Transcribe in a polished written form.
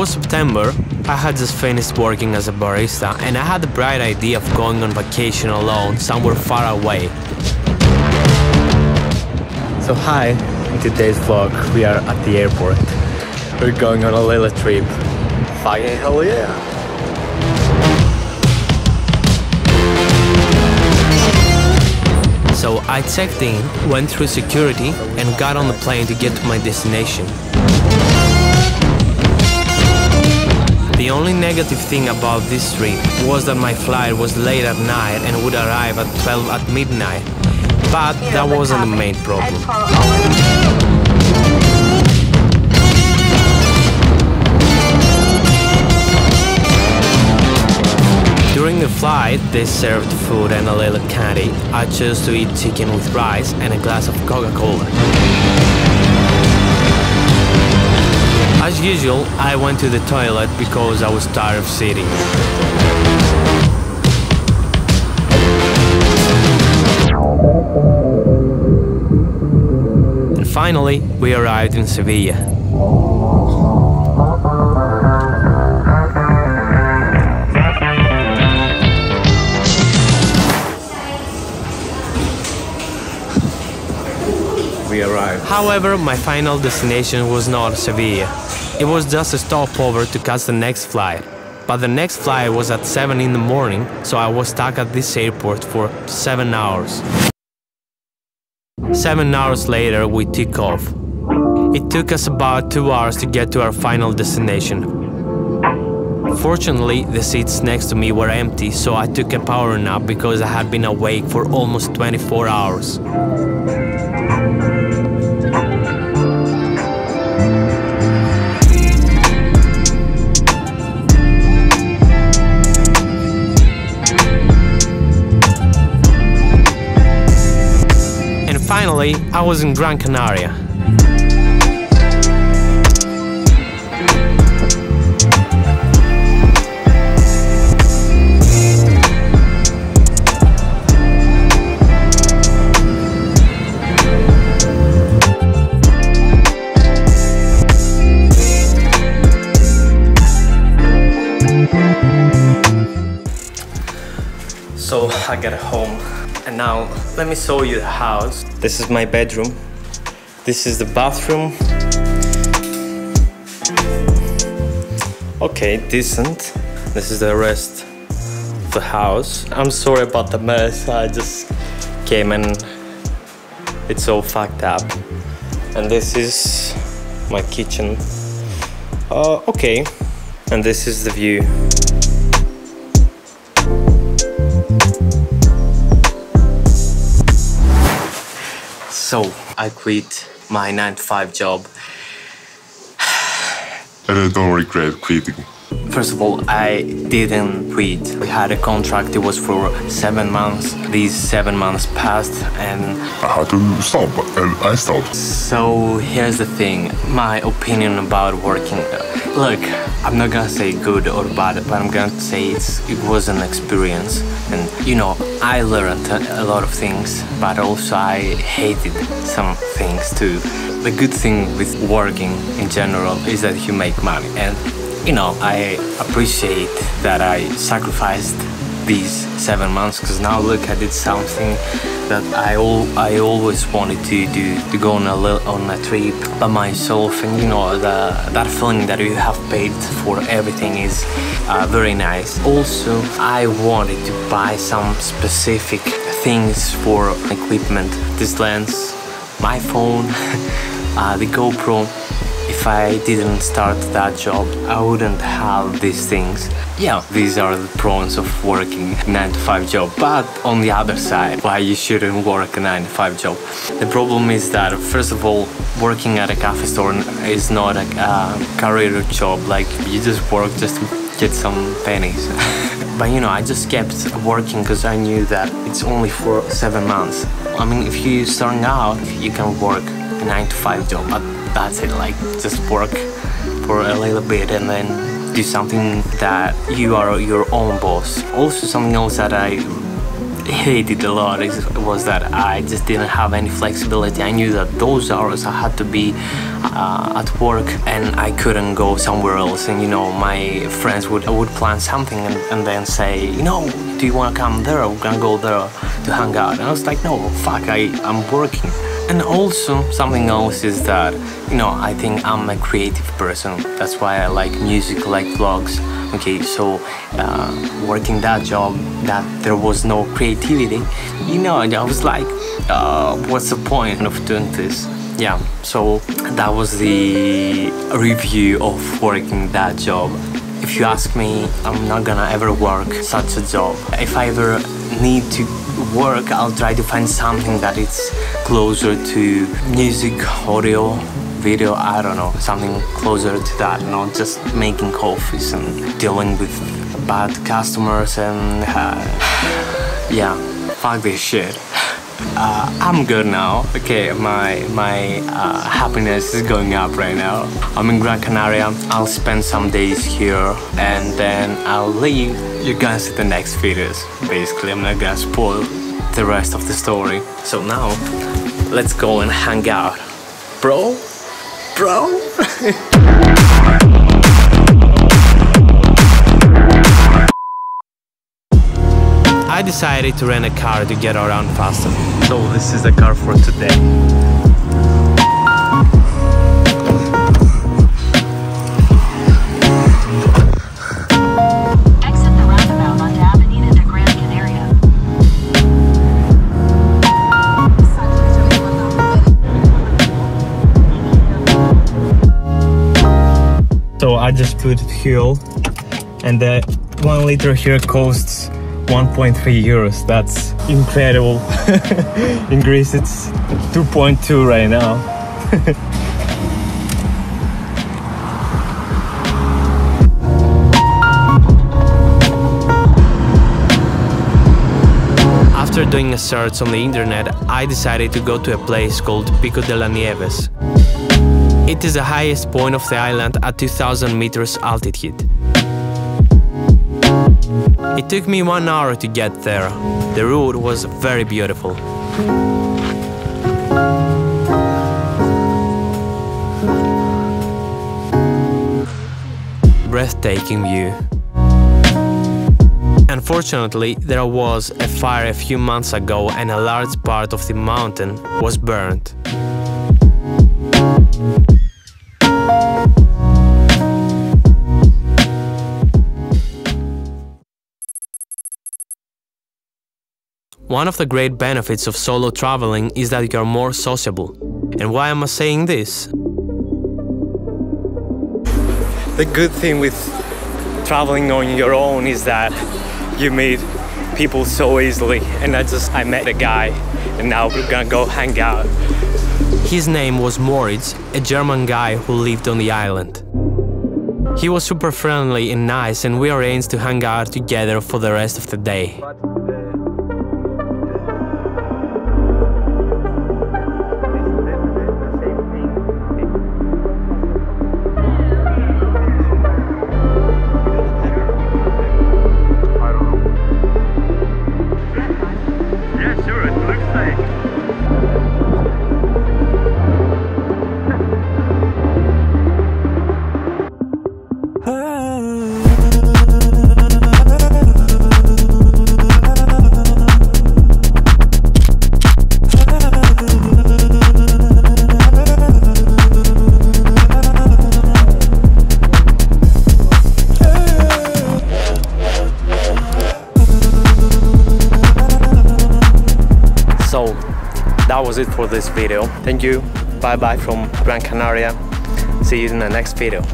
was September, I had just finished working as a barista and I had the bright idea of going on vacation alone somewhere far away. So hi, in today's vlog we are at the airport. We're going on a little trip. Fucking hell yeah! So I checked in, went through security, and got on the plane to get to my destination. The only negative thing about this trip was that my flight was late at night and would arrive at 12 at midnight, but that wasn't the main problem. During the flight, they served food and a little candy. I chose to eat chicken with rice and a glass of Coca-Cola. As usual, I went to the toilet because I was tired of sitting. And finally, we arrived in Seville. However, my final destination was not Seville. It was just a stopover to catch the next flight. But the next flight was at 7 in the morning, so I was stuck at this airport for 7 hours. 7 hours later, we took off. It took us about 2 hours to get to our final destination. Fortunately, the seats next to me were empty, so I took a power nap because I had been awake for almost 24 hours. Finally, I was in Gran Canaria. So I got home. And now, let me show you the house. This is my bedroom. This is the bathroom. Okay, decent. This is the rest of the house. I'm sorry about the mess. I just came and it's all fucked up. And this is my kitchen. Okay. And this is the view. So, I quit my 9-to-5 job. And I don't regret quitting. First of all, I didn't quit. We had a contract, it was for 7 months. These 7 months passed and... I had to stop, and I stopped. So, here's the thing, my opinion about working. Look, I'm not gonna say good or bad, but I'm gonna say it was an experience. And, you know, I learned a lot of things, but also I hated some things too. The good thing with working in general is that you make money. And, you know, I appreciate that I sacrificed these 7 months because now look, I did something that I always wanted to do, to go on a trip by myself, and you know, that feeling that you have paid for everything is very nice. Also, I wanted to buy some specific things for equipment, this lens, my phone, the GoPro. If I didn't start that job, I wouldn't have these things. Yeah, these are the pros of working a 9-to-5 job, but on the other side, why you shouldn't work a 9-to-5 job. The problem is that, first of all, working at a cafe store is not a career job, like you just work just to get some pennies. But you know, I just kept working because I knew that it's only for 7 months. I mean, if you're starting out, you can work a 9-to-5 job, but that's it, like just work for a little bit and then do something that you are your own boss. Also something else that I hated a lot was that I just didn't have any flexibility. I knew that those hours I had to be at work and I couldn't go somewhere else. And, you know, my friends would plan something and then say, you know, do you want to come there? We're going to go there to hang out. And I was like, no, fuck, I'm working. And also, something else is that, you know, I think I'm a creative person. That's why I like music, like vlogs. Okay, so working that job, that there was no creativity, you know, I was like, what's the point of doing this? Yeah, so that was the review of working that job. If you ask me, I'm not gonna ever work such a job. If I ever need to work, I'll try to find something that is closer to music, audio, video, I don't know, something closer to that, not just making coffees and dealing with bad customers and yeah, fuck this shit. I'm good now, okay, my happiness is going up right now. I'm in Gran Canaria, I'll spend some days here and then I'll leave. You're gonna see the next videos, basically. I'm not gonna spoil the rest of the story. So now, let's go and hang out. Bro? I decided to rent a car to get around faster. So this is the car for today. Exit the roundabout onto Avenida de Gran Canaria. So I just put fuel and the 1 liter here costs 1.3 euros. That's incredible. In Greece it's 2.2 right now. After doing a search on the internet, I decided to go to a place called Pico de la Nieves. It is the highest point of the island at 2,000 meters altitude. It took me 1 hour to get there. The road was very beautiful. Breathtaking view. Unfortunately, there was a fire a few months ago and a large part of the mountain was burned. One of the great benefits of solo traveling is that you are more sociable. And why am I saying this? The good thing with traveling on your own is that you meet people so easily. And I met a guy and now we're gonna go hang out. His name was Moritz, a German guy who lived on the island. He was super friendly and nice and we arranged to hang out together for the rest of the day. That was it for this video. Thank you. Bye bye from Gran Canaria. See you in the next video.